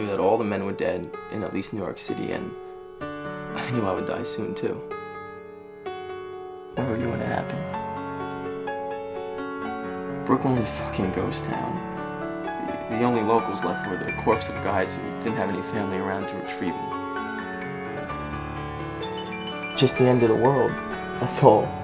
knew that all the men were dead in at least New York City, and I knew I would die soon too. What really would have happened? Brooklyn was a fucking ghost town. The only locals left were the corpse of guys who didn't have any family around to retrieve them. Just the end of the world, that's all.